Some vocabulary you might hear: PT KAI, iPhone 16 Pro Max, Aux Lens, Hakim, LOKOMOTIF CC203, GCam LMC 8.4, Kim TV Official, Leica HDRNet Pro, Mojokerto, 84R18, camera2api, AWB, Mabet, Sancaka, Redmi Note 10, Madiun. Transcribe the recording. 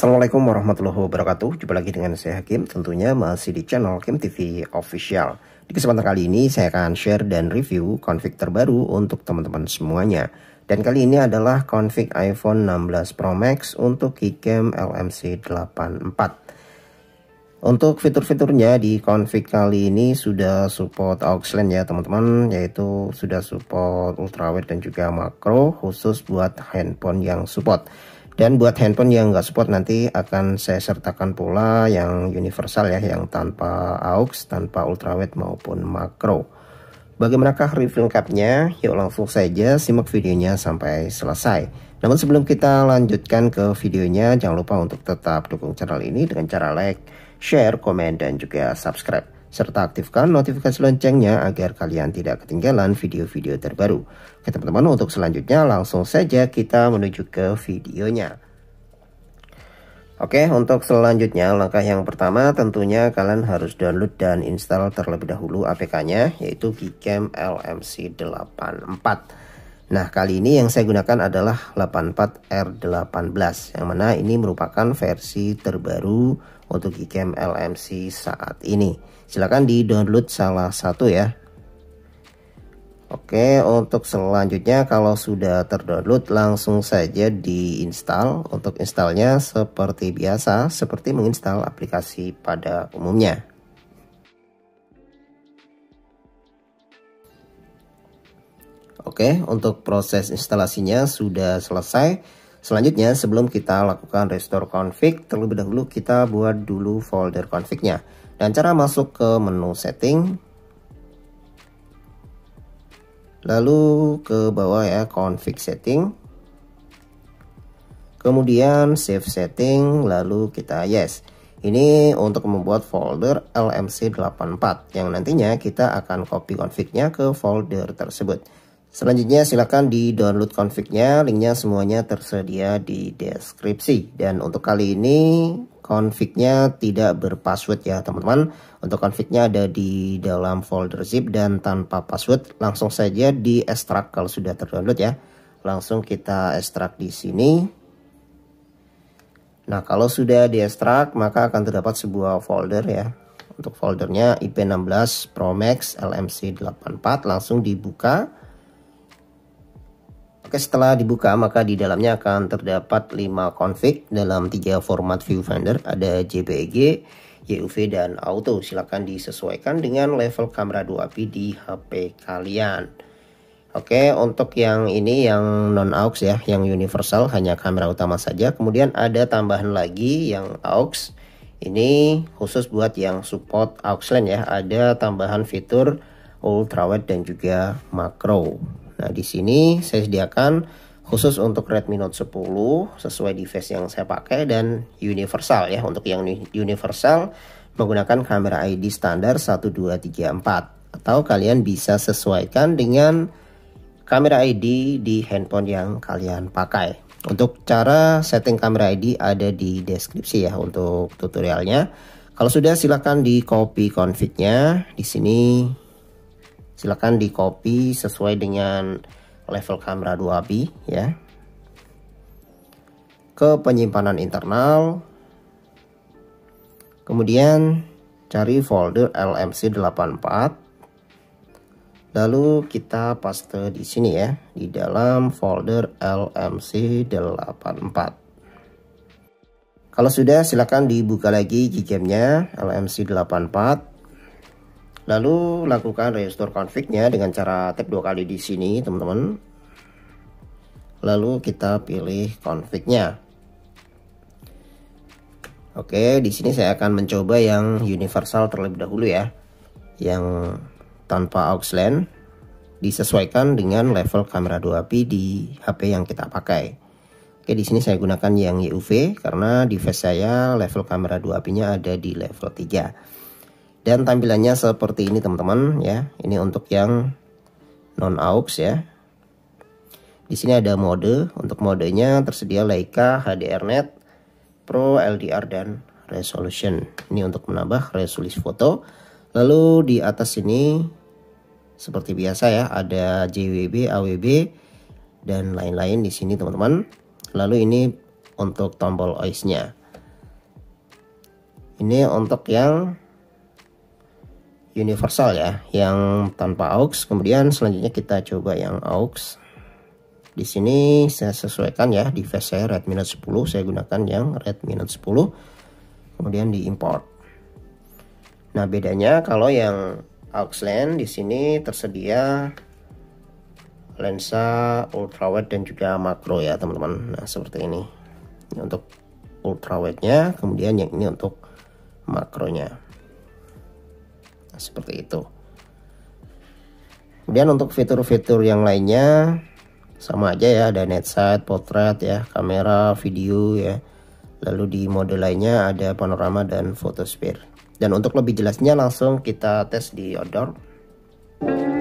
Assalamualaikum warahmatullahi wabarakatuh. Jumpa lagi dengan saya Hakim, tentunya masih di channel Kim TV Official. Di kesempatan kali ini saya akan share dan review config terbaru untuk teman-teman semuanya. Dan kali ini adalah config iPhone 16 Pro Max untuk GCam LMC 8.4. Untuk fitur-fiturnya di config kali ini sudah support aux LAN ya teman-teman, yaitu sudah support ultrawide dan juga makro khusus buat handphone yang support. Dan buat handphone yang nggak support nanti akan saya sertakan pula yang universal ya, yang tanpa aux, tanpa ultrawide maupun makro. Bagaimanakah review lengkapnya? Yuk langsung saja simak videonya sampai selesai. Namun sebelum kita lanjutkan ke videonya, jangan lupa untuk tetap dukung channel ini dengan cara like, share, komen, dan juga subscribe. Serta aktifkan notifikasi loncengnya agar kalian tidak ketinggalan video-video terbaru. Oke teman-teman, untuk selanjutnya langsung saja kita menuju ke videonya. Oke, untuk selanjutnya langkah yang pertama tentunya kalian harus download dan install terlebih dahulu APK-nya, yaitu GCam LMC 8.4. Nah, kali ini yang saya gunakan adalah 84R18, yang mana ini merupakan versi terbaru untuk GCam LMC saat ini. Silahkan di-download salah satu ya. Oke, untuk selanjutnya kalau sudah terdownload langsung saja diinstal. Untuk installnya seperti biasa, seperti menginstal aplikasi pada umumnya. Oke, untuk proses instalasinya sudah selesai. Selanjutnya sebelum kita lakukan restore config, terlebih dahulu kita buat dulu folder config-nya. Dan cara masuk ke menu setting, lalu ke bawah ya, config setting. Kemudian save setting, lalu kita yes. Ini untuk membuat folder LMC 84 yang nantinya kita akan copy config-nya ke folder tersebut. Selanjutnya silahkan di-download config-nya, link-nya semuanya tersedia di deskripsi. Dan untuk kali ini config-nya tidak berpassword ya teman-teman. Untuk config-nya ada di dalam folder zip dan tanpa password. Langsung saja di-extract kalau sudah terdownload ya. Langsung kita extract di sini. Nah, kalau sudah di-extract maka akan terdapat sebuah folder ya. Untuk foldernya IP16 Pro Max LMC 84 langsung dibuka. Oke, setelah dibuka maka di dalamnya akan terdapat 5 config dalam 3 format viewfinder, ada JPEG, YUV, dan auto. Silakan disesuaikan dengan level kamera duapi di HP kalian. Oke, untuk yang ini yang non aux ya, yang universal hanya kamera utama saja. Kemudian ada tambahan lagi yang aux. Ini khusus buat yang support aux lens ya, ada tambahan fitur ultrawide dan juga makro. Nah, di sini saya sediakan khusus untuk Redmi Note 10 sesuai device yang saya pakai dan universal ya. Untuk yang universal menggunakan kamera ID standar 1234 atau kalian bisa sesuaikan dengan kamera ID di handphone yang kalian pakai. Untuk cara setting kamera ID ada di deskripsi ya untuk tutorialnya. Kalau sudah silahkan di copy config-nya di sini. Silahkan di copy sesuai dengan level kamera 2API ya, ke penyimpanan internal, kemudian cari folder LMC 84, lalu kita paste di sini ya, di dalam folder LMC 84. Kalau sudah silahkan dibuka lagi GCam-nya LMC 84. Lalu lakukan restore config-nya dengan cara tap 2 kali di sini, teman-teman. Lalu kita pilih config-nya. Oke, di sini saya akan mencoba yang universal terlebih dahulu ya. Yang tanpa aux lens disesuaikan dengan level kamera duapi di HP yang kita pakai. Oke, di sini saya gunakan yang YUV karena device saya level kamera duapinya ada di level 3. Dan tampilannya seperti ini teman-teman ya. Ini untuk yang non aux ya. Di sini ada mode. Untuk modenya tersedia Leica HDRNet Pro, LDR, dan resolution. Ini untuk menambah resolusi foto. Lalu di atas ini seperti biasa ya, ada JWB, AWB, dan lain-lain di sini teman-teman. Lalu ini untuk tombol OIS-nya. Ini untuk yang universal ya, yang tanpa aux. Kemudian selanjutnya kita coba yang aux. Di sini saya sesuaikan ya, di device saya Redmi Note 10, saya gunakan yang Redmi Note 10. Kemudian di import. Nah, bedanya kalau yang aux lens di sini tersedia lensa ultrawide dan juga makro ya, teman-teman. Nah, seperti ini. Ini untuk ultrawide-nya, kemudian yang ini untuk makronya. Nah, seperti itu. Kemudian untuk fitur-fitur yang lainnya sama aja ya, ada night sight, portrait ya, kamera, video ya. Lalu di mode lainnya ada panorama dan photosphere. Dan untuk lebih jelasnya langsung kita tes di outdoor.